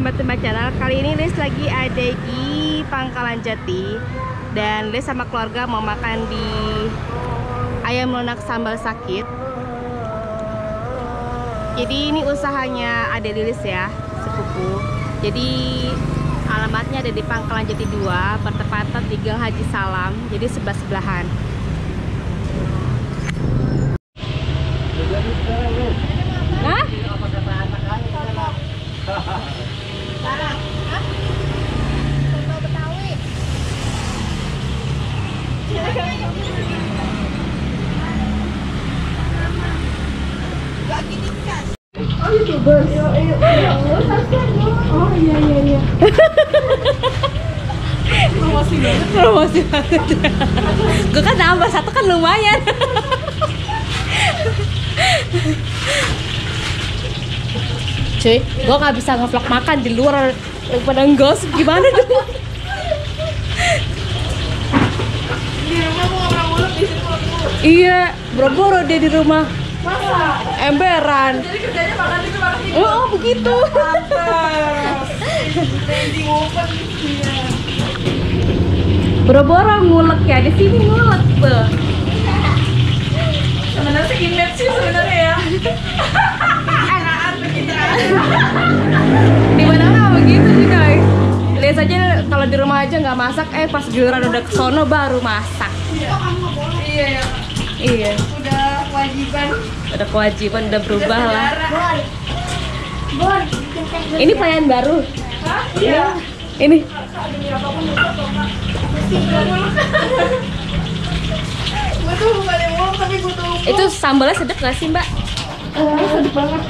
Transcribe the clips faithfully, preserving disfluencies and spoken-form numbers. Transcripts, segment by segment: Teman Teman Channel. Kali ini Lilis lagi ada di Pangkalan Jati dan Lilis sama keluarga mau makan di ayam lunak sambal sakit. Jadi ini usahanya ada Lilis ya, sepupu. Jadi alamatnya ada di Pangkalan Jati dua, bertepatan di Gang Haji Salam, jadi sebelah-sebelahan. Hah? Barang, hah? Soto Betawi. Oh, YouTuber. Oh, iya iya iya. Promosi banget. Promosi banget. Gue kan nambah satu kan lumayan. Cuy, gue gak bisa nge-vlog makan di luar pada nggosip gimana dong? Di rumah mau orang-orang di sini buru-buru. Iya, buru-buru dia di rumah. Masa? Emberan. Jadi kerjanya makan itu makan itu. Oh, begitu. Buru-buru ngulek ya, di sini ngulek tuh. Sebenarnya sih image sih sebenarnya ya. Di mana-mana begitu sih guys. Lihat saja kalau di rumah aja nggak masak, eh pas giliran udah kesono baru masak. Iya. Iya. Iya. Udah kewajiban. Udah kewajiban udah berubah udah lah. Bor. Ini pelayan baru. Hah? Iya. Ini. Itu sambalnya sedap nggak sih Mbak? Oh, sedap banget.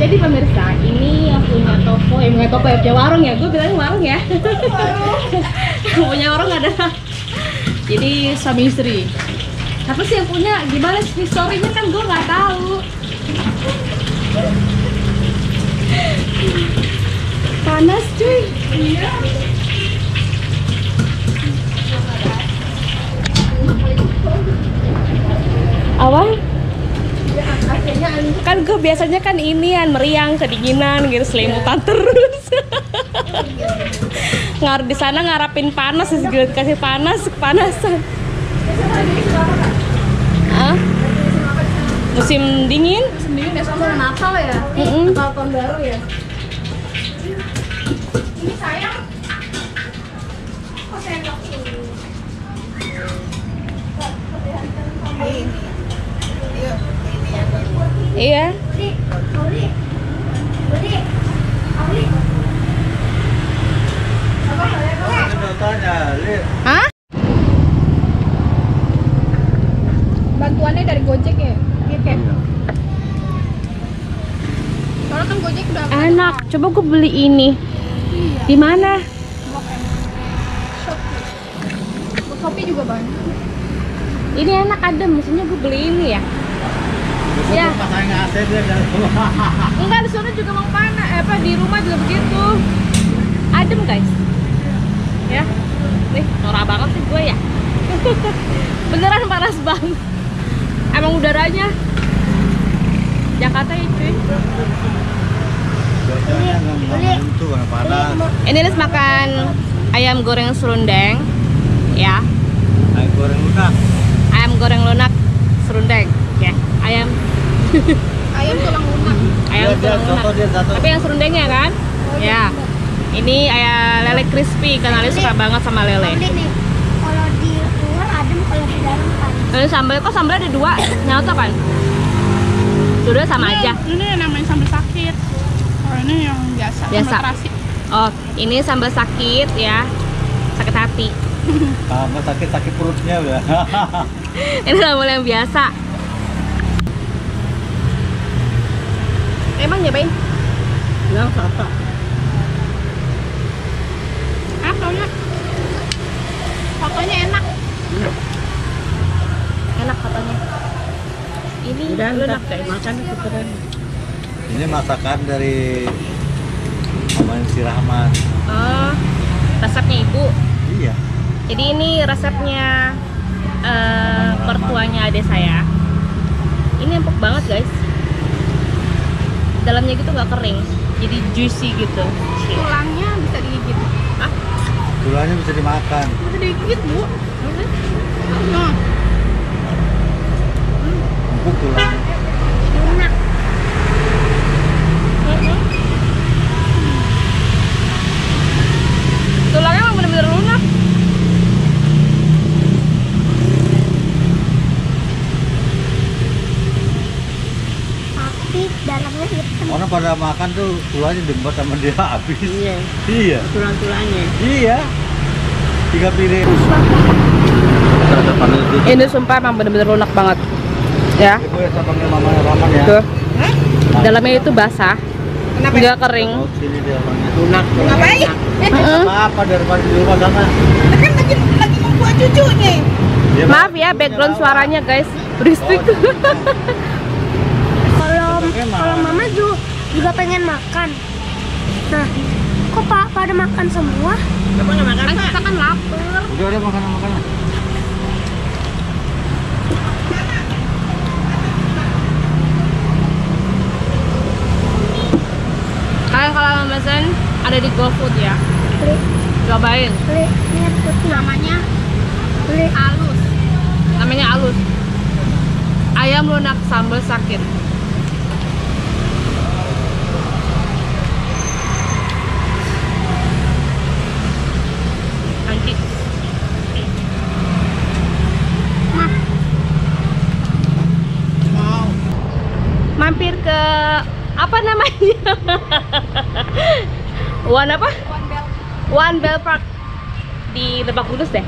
Jadi pemirsa, ini yang punya toko, yang punya toko, yang punya warung ya, gue bilang warung ya. Warung. Punya warung adalah jadi suami istri. Tapi sih yang punya gimana sih story-nya kan gue nggak tahu. Panas cuy. Iya. Awal kan gue biasanya kan inian meriang kedinginan gitu selimutan ya. Terus ngarep di sana ngarapin panas segera kasih panas kepanasan. Ah musim dingin musim dingin ya sama Natal ya mm-hmm. Natal tahun baru ya ini sayang kok sendok ini. Iya. Hah? Bantuannya dari Gojek ya? Gitu. Soalnya kan Gojek udah enak. Coba gue beli ini. Iya. Di mana? Shopee. Shopee juga banyak. Ini enak adem, mestinya gue beli ini ya. Ya. Enggak, di sana juga mau panas, eh, apa di rumah juga begitu. Adem guys. Ya. Nih, norak banget sih gue ya. Beneran panas banget. Emang udaranya Jakarta ya cuy. Ini Lilis makan ayam goreng serundeng. Ya. Ayam goreng lunak. Ayam goreng lunak serundeng. Ya, ayam. Ayam tulang lunak. Ayam tulang lunak. Tapi yang serundengnya kan? Oh, ya. Ini ayam lele crispy karena Lilis suka banget sama lele. Kalau di luar adem, kalau di dalam panas. Ini sambalnya kok sambalnya ada dua, nyata kan? Sudah sama ini, aja. Ini yang namanya sambal sakit. Oh, ini yang biasa. Biasa. Oh, ini sambal sakit ya. Sakit hati. Tambah sakit-sakit perutnya udah. Ini sambal yang biasa. Emang ya, Bang? Ya, apa? Ah, soalnya fotonya enak. Iya. Enak fotonya. Ini enak kayak makan kebetulan. Ini masakan dari Aman Si Rahman. Oh, resepnya Ibu. Iya. Jadi ini resepnya eh uh, mertuanya adek saya. Ini empuk banget guys, dalamnya gitu nggak kering, jadi juicy gitu. Tulangnya bisa digigit. Ah? Tulangnya bisa dimakan. Bisa digigit bu? Nah. Hmm. Empuk tulangnya. Enak. Hmm. Tulangnya emang bener-bener lunak. Dalamnya hitam. Orang pada makan tuh tulangnya diembat sama dia habis. Iya. Iya. Tulang-tulangnya. Iya. Tiga piring. Ini sumpah emang bener-bener lunak banget. Ya. Tuh. Dalamnya itu basah. Kenapa? Enggak kering. Lunak. Ngapain? Apa daripada di rumah sana? Kan lagi lagi membuat cucu nih. Maaf ya background suaranya guys. Berisik. Kalau mama juga, juga pengen makan. Nah, kok pak pada makan semua? Kamu nggak makan? Kita kan lapar. Udah ada makanan makanan. Kalian kalau mau pesan ada di GoFood ya. Beli. Cobain. Beli. Ini namanya beli alus. Namanya alus. Ayam lunak sambal sakit. Mampir ke apa namanya? One apa? One Bell. One Bell Park di Lebak Bulus deh.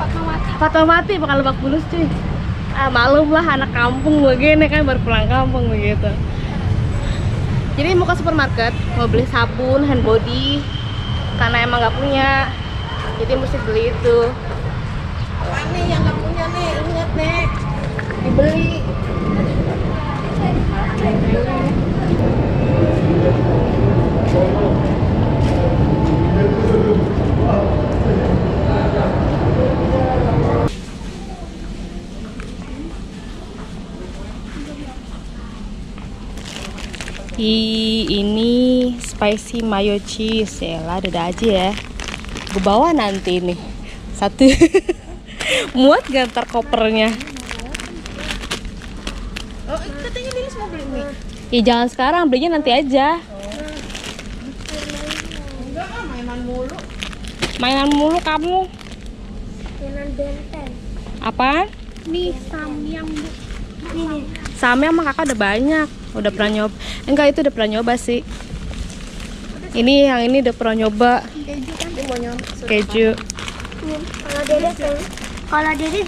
Fatmawati. Fatmawati bukan Lebak Bulus cuy. Ah, malum lah anak kampung begini kan baru pulang kampung begitu. Jadi mau ke supermarket, mau beli sabun, hand body karena emang nggak punya. Jadi mesti beli itu. Apaan nih yang nggak punya nih? Lihat nih. Dibeli. Hi, ini spicy mayo cheese ya lah, dada aja ya. Gue bawa nanti nih satu. Muat gak ntar kopernya? Oh, katanya Lilis mau beli mie. Ya jangan sekarang, belinya nanti aja. Enggak ah, mainan mulu. Mainan mulu kamu. Mainan benteng. Apa? Mie samyang. Samyang mah kakak udah banyak. Udah pernah nyoba. Enggak, itu udah pernah nyoba sih. Ini yang ini udah pernah nyoba. Keju kan? Keju. Kalau Dede, kalau Dede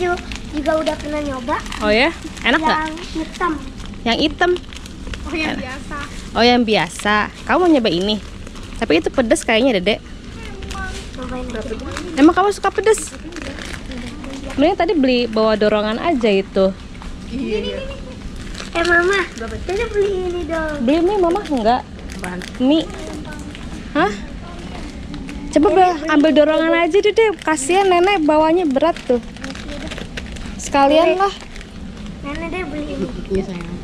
juga udah pernah nyoba. Oh ya? Enak nggak? Yang gak? Hitam. Yang hitam. Oh yang enak. Biasa. Oh yang biasa. Kamu mau nyoba ini? Tapi itu pedes kayaknya Dedek. Emang. Emang kamu suka pedes? Mending tadi beli bawa dorongan aja itu. Iya. Eh mama, kita beli ini dong. Beli mie mama enggak? Mie. Hah? Coba beli, ambil dorongan aja Dedek. Kasian nenek bawanya berat tuh. Sekalian lah. Nenek deh beli ini. Iya sayang.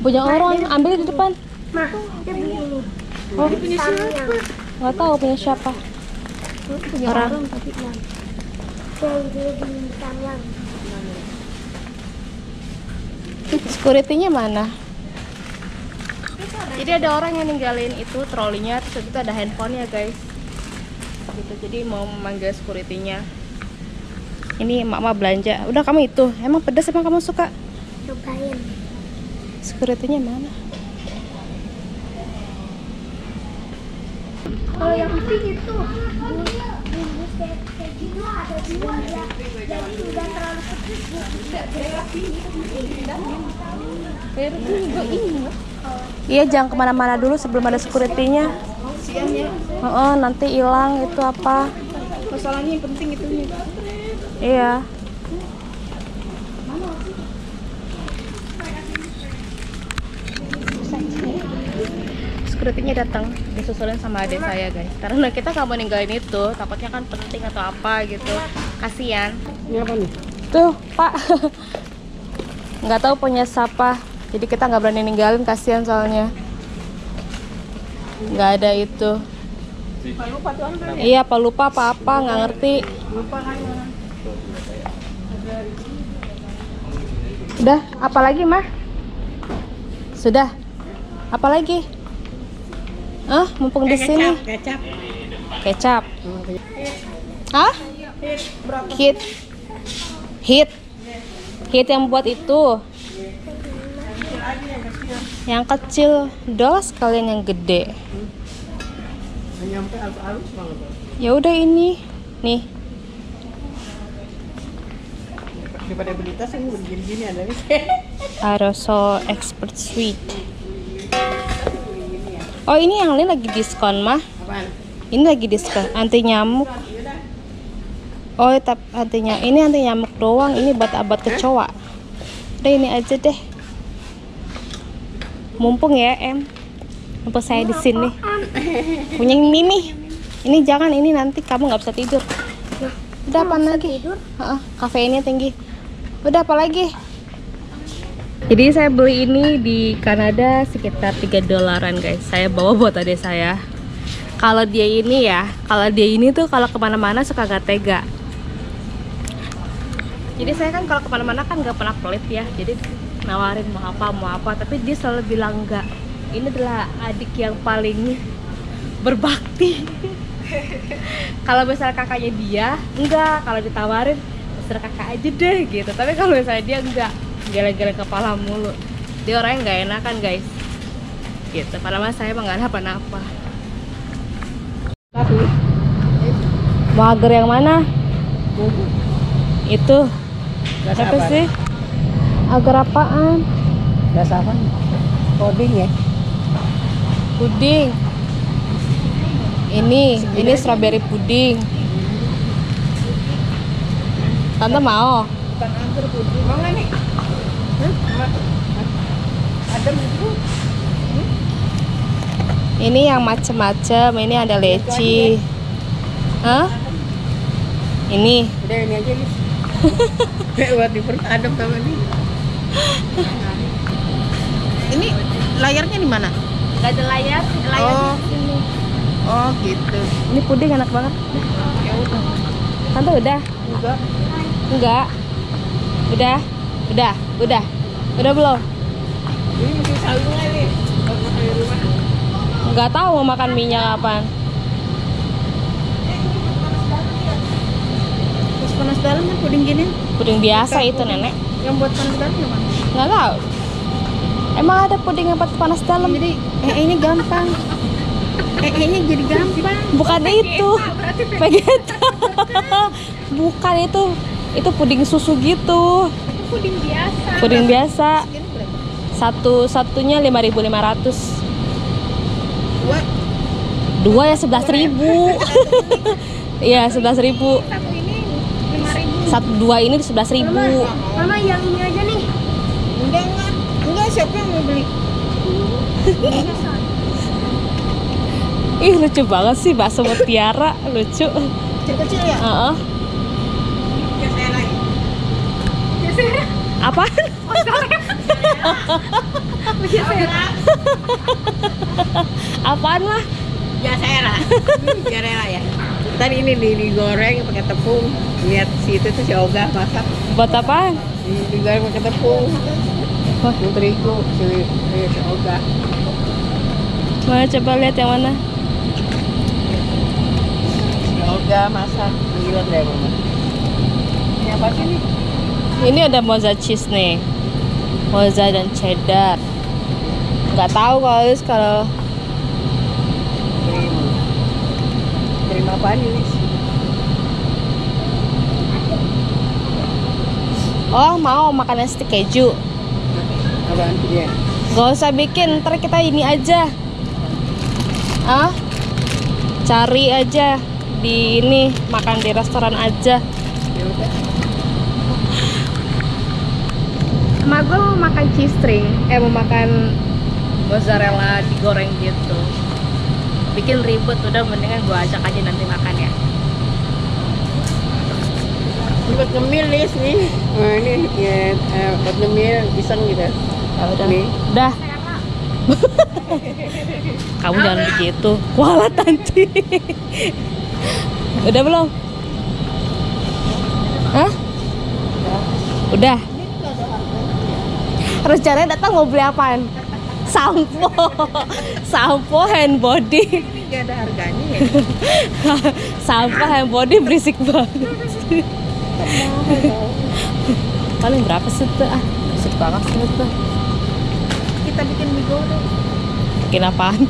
Punya orang, ambil di depan. Ma, dia beli ini. Oh, punya siapa? Nggak tahu punya siapa. Punya orang. Tapi nggak. Dia beli samyang. Securitynya mana? Jadi ada orang yang ninggalin itu trolinya, terus itu ada handphonenya guys. Gitu, jadi mau memanggil securitynya. Ini mama belanja. Udah kamu itu. Emang pedas emang kamu suka? Cobain. Sekuritinya mana? Kalau yang penting itu bumbu keju ada dua ya. Jadi udah terlalu pedas juga. Iya, jangan kemana-mana dulu sebelum ada sekuritinya. Oh, oh, nanti hilang itu apa? Masalahnya yang penting itu nih. Iya. Sekuritinya datang, disusulin sama adik saya guys. Karena kita nggak mau ninggalin itu, takutnya kan penting atau apa gitu. Kasian. Ini apa nih? Tuh, Pak. Nggak tahu punya siapa. Jadi kita nggak berani ninggalin, kasihan soalnya. Nggak ada itu. Pak lupa tuh, kan? Iya, Pak lupa apa-apa, nggak ngerti. Lupa kan. Udah, apalagi mah? Sudah. Apalagi? Ah, mumpung eh, di sini. Kecap. Kecap. Hah? Hit. Hit. Hit yang buat itu. Yang kecil, doang sekalian yang gede. Ya udah ini. Nih. Daripada beli tas yang begini-gini ada nih. Aeroso Expert Suite. Oh, ini yang lain lagi diskon mah. Apaan? Ini lagi diskon anti nyamuk. Oh, tapi antinya ini anti nyamuk doang, ini buat abad kecoa. Udah ini aja deh. Mumpung ya, Em. Mumpung saya di sini. Punya ini nih. Ini jangan, ini nanti kamu nggak bisa tidur. Udah apa lagi? Heeh, kafeinnya tinggi. Udah apa lagi? Jadi saya beli ini di Kanada sekitar tiga dolaran, guys. Saya bawa buat adik saya. Kalau dia ini ya, kalau dia ini tuh kalau kemana-mana suka gak tega. Jadi saya kan kalau kemana-mana kan gak pernah pelit ya. Jadi nawarin mau apa mau apa, tapi dia selalu bilang enggak. Ini adalah adik yang paling berbakti. Kalau misalnya kakaknya dia enggak, kalau ditawarin terserah kakak aja deh gitu. Tapi kalau misalnya dia enggak, geleng-geleng kepala mulu. Dia orangnya nggak enakan, guys. Gitu. Padahal saya emang nggak ada apa-apa. Mau agar yang mana? Bubu. Itu. Gas apa sih? Agar apaan? Gas apa? Puding ya. Puding. Ini, ini strawberry puding. Tante mau? Bukan anggur puding. Mau nggak nih? Hmm? Adem itu. Hmm? Ini yang macem-macem. Ini ada leci. Hah? Ini. Udah ini aja nih. Buat di perut adem sama ini. Ini layarnya di mana? Gak ada layar. Layar oh. Di sini. Oh gitu. Ini puding enak banget. Ya udah. Tante udah? Enggak. Enggak. Udah. Udah. Udah. Udah belum? Ini mesti salungan nih. Enggak tahu mau makan minyak kapan. Terus panas dalam kan puding gini? Puding biasa itu, Nenek. Yang buat panas dalam gimana? Enggak tahu. Emang ada puding yang buat panas dalam? Jadi eh ini gampang. Kayaknya jadi gampang. Bukan itu. Vegeta. Bukan itu. Itu puding susu gitu. Itu puding biasa. Puding biasa. Satu-satunya lima ribu lima ratus. Dua. Dua ya sebelas ribu. Iya, sebelas ribu. Satu ini lima ribu. Satu dua ini sebelas ribu. Mama yang ini aja nih. Enggak, enggak. Enggak, siapa yang mau beli? Ih, lucu banget sih bakso mutiara, lucu. Kecil-kecil ya? Heeh. Geser lagi. Geser. Apaan? Geser. Apaan lah? Geser. Geser ya. Tadi ini digoreng pakai tepung. Lihat situ tuh si Oga masak. Buat apaan? Digoreng pakai tepung. Wah, terigu si si Oga. Mana coba lihat yang mana? Udah masak, gila deh. Ini apa sih nih? Ini ada mozzarella cheese nih, mozzarella dan cheddar. Nggak tahu kalau Lilis kalau terima, terima apa nih? Oh mau makan nasi keju? Apaan dia? Gak usah bikin, ntar kita ini aja. Ah, cari aja. Di ini makan di restoran aja. Emak gue mau makan cheese string, eh mau makan mozzarella digoreng gitu. Bikin ribet, udah mendingan gue ajak aja nanti makan ya. buat ngemil nih sini. Nah, ini ya, eh, buat ngemil pisang gitu. Oh, udah. Udah. Kamu jangan begitu. Kualat nanti. Udah belum? Hah? Udah. Rencananya datang mau beli apaan? Sampo, sampo hand body. Ini gak ada harganya ya. Sampo hand body berisik banget. Paling berapa sih tuh? Ah, berisik banget sih tuh. Kita bikin mie goreng. Bikin apaan?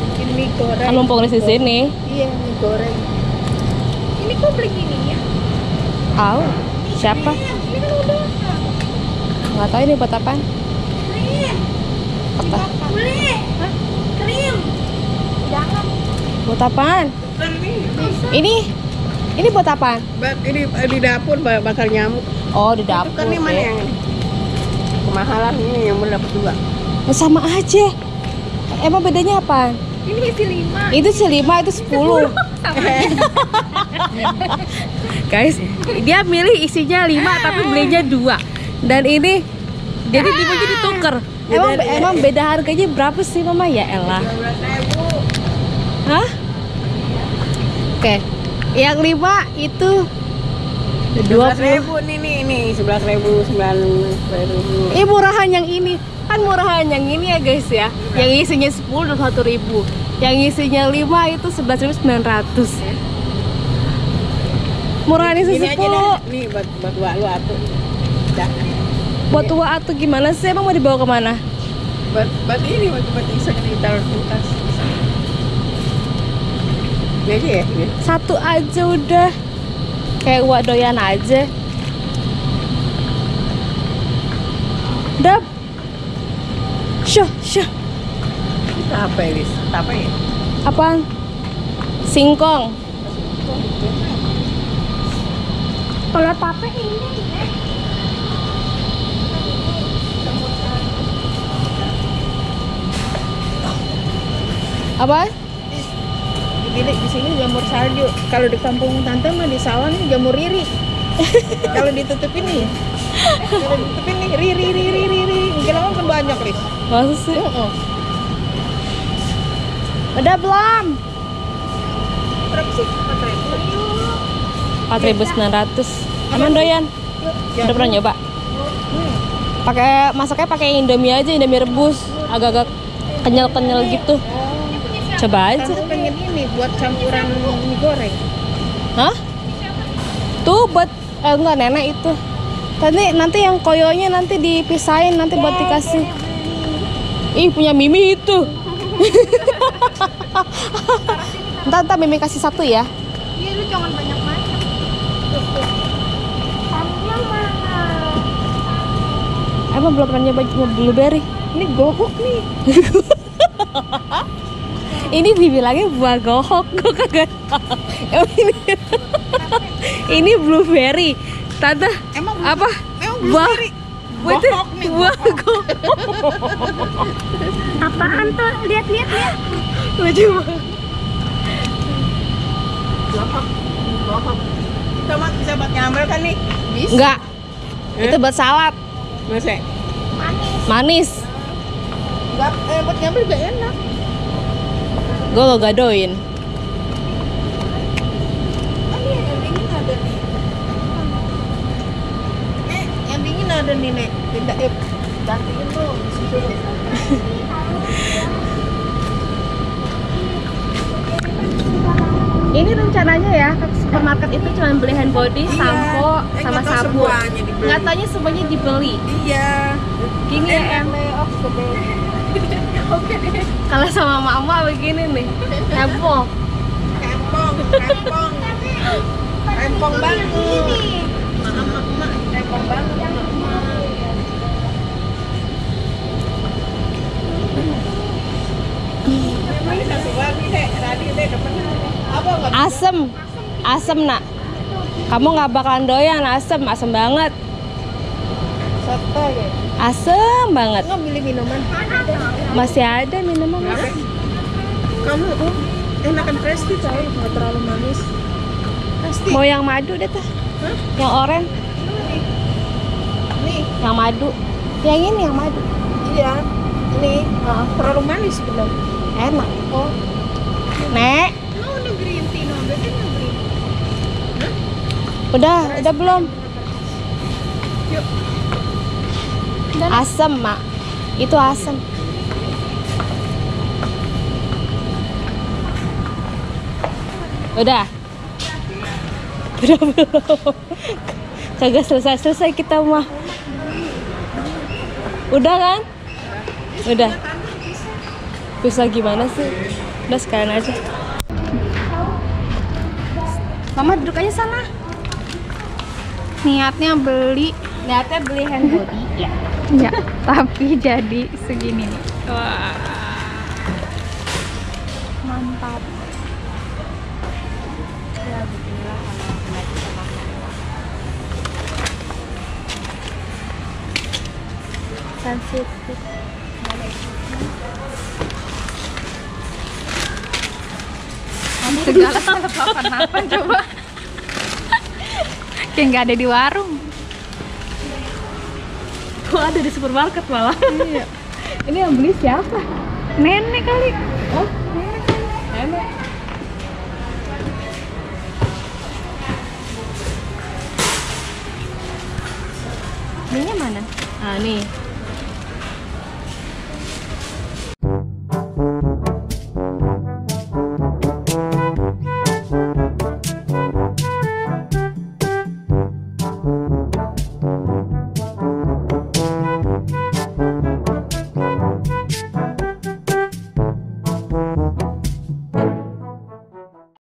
Bikin mie goreng. Kan mumpung di sini. Iya, mie goreng. Ini kok beli gini ya? Au. Oh. Siapa? Nggak tahu ini buat apaan? Krim. Apa? Kulit. Krim. Jangan. Buat apaan? Ini, ini buat apaan? Ini di dapur bakal nyamuk. Oh, di dapur. Itu kan ini mana yang ini? Kemahalan ini yang dapat dua. Sama aja. Emang bedanya apaan? Ini si lima. Itu si lima, itu sepuluh. Guys, dia milih isinya lima tapi belinya dua. Dan ini jadi dibagi ditukar. Emang emang beda harganya berapa sih, Mama? Ya elah. Hah? Oke. Okay. Yang lima itu dua belas ribu nih nih ini sebelas ribu, sembilan belas ribu. Eh murahan yang ini. Kan murahan yang ini ya guys ya. Yang isinya sepuluh dan satu ribu. Yang isinya lima itu sebelas ribu sembilan ratus. Murahan isi sepuluh. Nih buat buat tua lu atuh. Dah. Buat tua atuh gimana sih? Emang mau dibawa kemana? Buat buat ini buat buat bisa ditaruh kulkas. Ini ya? Satu aja udah. Kayak gua doyan aja. Dap. Syuh, syuh. Kita apa ini? Apa ya? Apaan? Singkong. Kalau tape ini apa? Di, di sini jamur salju. Kalau di kampung tante mah di sawah nih jamur riri. Kalau ditutup ini, kalau ditutup ini riri riri riri. Gila kan banyak nih. Masa sih? Uh-uh. Udah belum? Berapa sih? empat ribu sembilan ratus. Aman doyan? Udah pernah nyoba? Pakai masaknya pakai Indomie aja, Indomie rebus, agak-agak kenyal-kenyal gitu. Coba aja. Kamu pengen ini buat campuran mie goreng. Hah? Tuh buat eh, enggak nenek itu. Nanti nanti yang koyonya nanti dipisahin nanti buat dikasih. Ih, punya Mimi itu. Entar entar Mimi kasih satu ya. Iya, lu jangan banyak banyak. Emang belum pernah nyoba blueberry? Ini gohok nih. Ini dibilangnya buah gohok, gue kagak tahu. Ini, ini blueberry. Tante, emang blue, apa? Emang blueberry. Buah gohok nih. Buah gohok. Apaan tuh? Lihat lihat lihat. Lucu banget. Gohok. Gohok. Tomat bisa buat nyamel kan nih? Bisa. Enggak. Eh? Itu buat salad. Masak. Manis. Manis. Enggak, eh, buat nyamel juga enak. Gue gak gadoin. Oh iya, yang dingin ada nih. Nek, yang dingin ada nih, Nek. Pindah, eh, gantiin tuh. Ini rencananya ya ke supermarket itu cuma beli hand body, iya, sampo, eh, sama sabun. Katanya semuanya dibeli. Iya. Gini ya em. Oke deh. Kalau sama mama begini nih. Empong. Empong, empong. Empong banget. Mama, mama, empong banget. Memang satu lagi deh, tadi deh depan. Asem, asem nak. Kamu nggak bakalan doyan asem, asem banget. Asem banget. Nggak beli minuman? Masih ada minuman? Kamu tuh Enakan presti coy, nggak terlalu manis. Pasti. Mau yang madu deh tuh. Hah? Yang oren. Nih. Nih. Yang madu. Yang ini yang madu. Iya. Ini uh, terlalu manis belum? Enak. Oh. Nek. Mau no, no green tea no, berarti no green. Hah? Udah, Rasi. Udah belum? Yuk. Asem, Mak. Itu asem. Udah. Udah belum? Kagak selesai-selesai kita mah. Udah kan? Udah. Bisa gimana sih? Udah sekalian aja. Mama duduk aja sana. Niatnya beli, niatnya beli hand body ya. Ya, tapi jadi segini nih. Wah. Mantap. Ya beginilah kalau nggak bisa makan. Sensitif. Kamu segala salah apa-apa coba. Kayak nggak ada di warung. Tuh ada di supermarket malah. Iya. Ini yang beli siapa? Nenek kali. Oh, nenek kali. Nenek. Ini mana? Ah, nih.